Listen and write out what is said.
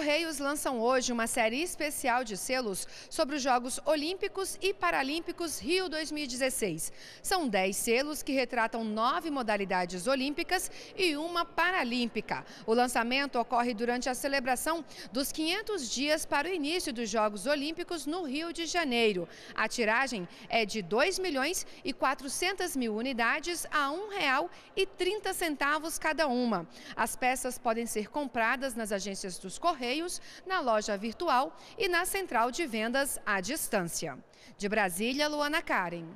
Correios lançam hoje uma série especial de selos sobre os Jogos Olímpicos e Paralímpicos Rio 2016. São 10 selos que retratam 9 modalidades olímpicas e uma paralímpica. O lançamento ocorre durante a celebração dos 500 dias para o início dos Jogos Olímpicos no Rio de Janeiro. A tiragem é de 2.400.000 unidades a R$ 1,30 cada uma. As peças podem ser compradas nas agências dos Correios, na loja virtual e na central de vendas à distância. De Brasília, Luana Karen.